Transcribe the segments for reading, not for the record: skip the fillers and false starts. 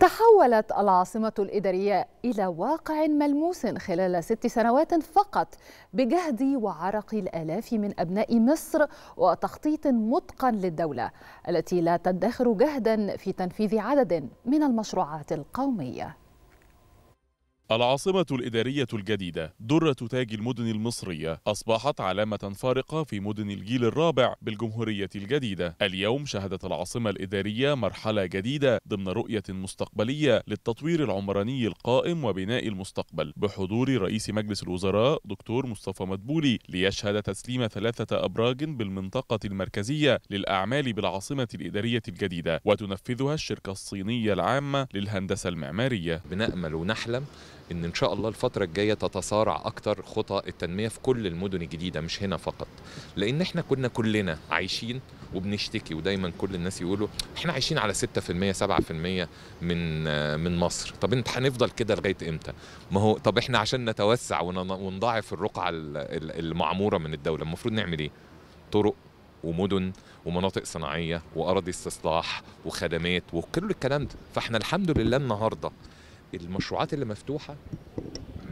تحولت العاصمة الإدارية إلى واقع ملموس خلال 6 سنوات فقط، بجهد وعرق الآلاف من أبناء مصر وتخطيط متقن للدولة التي لا تدخر جهدا في تنفيذ عدد من المشروعات القومية. العاصمة الإدارية الجديدة، درة تاج المدن المصرية، أصبحت علامة فارقة في مدن الجيل الرابع بالجمهورية الجديدة. اليوم شهدت العاصمة الإدارية مرحلة جديدة ضمن رؤية مستقبلية للتطوير العمراني القائم وبناء المستقبل، بحضور رئيس مجلس الوزراء دكتور مصطفى مدبولي، ليشهد تسليم 3 أبراج بالمنطقة المركزية للأعمال بالعاصمة الإدارية الجديدة، وتنفذها الشركة الصينية العامة للهندسة المعمارية. بنأمل ونحلم إن شاء الله الفترة الجاية تتصارع أكتر خطى التنمية في كل المدن الجديدة، مش هنا فقط، لأن احنا كلنا عايشين وبنشتكي، ودايما كل الناس يقولوا احنا عايشين على 6% 7% من مصر. طب انت هنفضل كده لغاية امتى؟ ما هو طب احنا عشان نتوسع ونضاعف الرقعة المعمورة من الدولة المفروض نعمل ايه؟ طرق ومدن ومناطق صناعية وأراضي استصلاح وخدمات وكل الكلام ده. فاحنا الحمد لله النهارده المشروعات اللي مفتوحة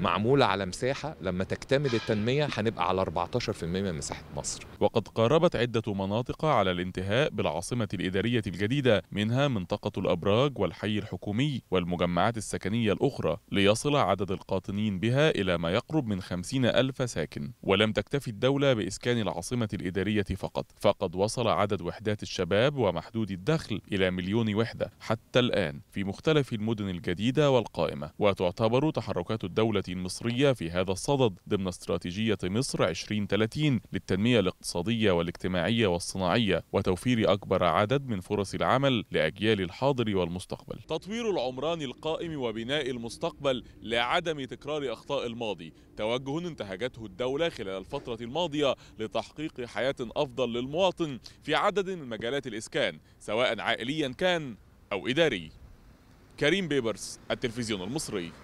معمولة على مساحة، لما تكتمل التنمية هنبقى على 14% من مساحة مصر. وقد قاربت عدة مناطق على الانتهاء بالعاصمة الإدارية الجديدة، منها منطقة الأبراج والحي الحكومي والمجمعات السكنية الأخرى، ليصل عدد القاطنين بها إلى ما يقرب من 50,000 ساكن. ولم تكتفي الدولة بإسكان العاصمة الإدارية فقط، فقد وصل عدد وحدات الشباب ومحدود الدخل إلى 1,000,000 وحدة حتى الآن في مختلف المدن الجديدة والقائمة. وتعتبر تحركات الدولة المصرية في هذا الصدد ضمن استراتيجية مصر 2030 للتنمية الاقتصادية والاجتماعية والصناعية، وتوفير أكبر عدد من فرص العمل لأجيال الحاضر والمستقبل. تطوير العمران القائم وبناء المستقبل لعدم تكرار أخطاء الماضي، توجه انتهجته الدولة خلال الفترة الماضية لتحقيق حياة أفضل للمواطن في عدد من مجالات الإسكان، سواء عائليا كان أو إداري. كريم بيبرس، التلفزيون المصري.